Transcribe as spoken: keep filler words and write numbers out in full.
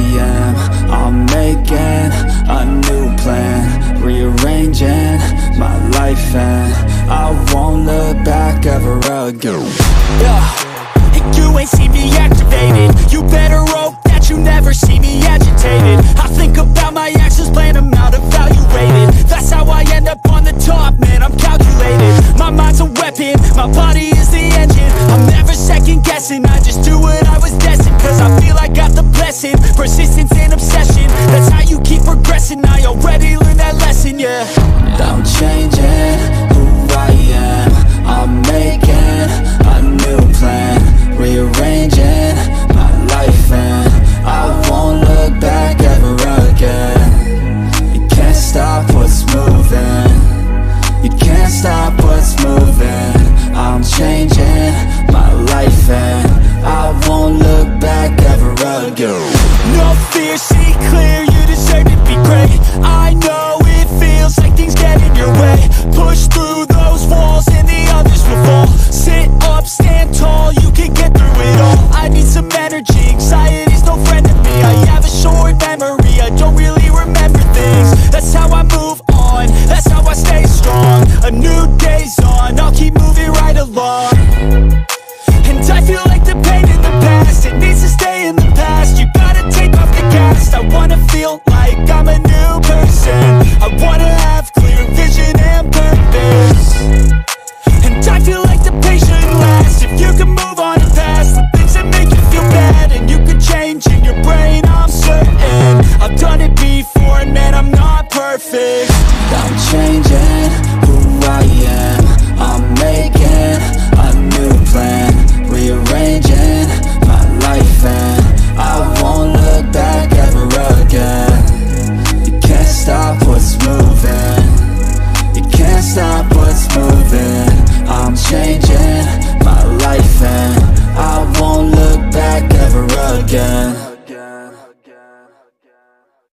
am. I'm making a new plan, rearranging my life, and I won't look back ever again. Yeah. And you ain't see me activated. You better hope that you never see me agitated. I think about my actions, plan them out, evaluated. That's how I end up on the top, man, I'm calculated. My mind's a weapon, my body is the engine. I'm never second guessing, I just do what I was destined. Cause I feel I got the blessing, persistence and obsession. That's how you keep progressing, I already learned that lesson, yeah. I'm changing who I am. I'm making a new plan, rearranging my life, and I won't look back ever again. You can't stop what's moving, you can't stop what's moving. I'm changing my life, and I won't look back ever again. No fear, see clear, you deserve to be great. I know it feels like things get in your way. Push through those walls and the others will fall. Sit up, stand tall, you can get through it all. I need some energy, anxiety's no friend to me. I have a short memory, I don't really remember things. That's how I move on, that's how I stay strong. A new day's on, I'll keep moving right along. And I feel like the pain in the past, it needs to stay in the past. You gotta take off the cast. I wanna feel like I'm a new person. I wanna have clear vision and purpose. And I feel like the pain should last. If you can move on and past the things that make you feel bad, and you can change in your brain, I'm certain. I've done it before and man, I'm not perfect.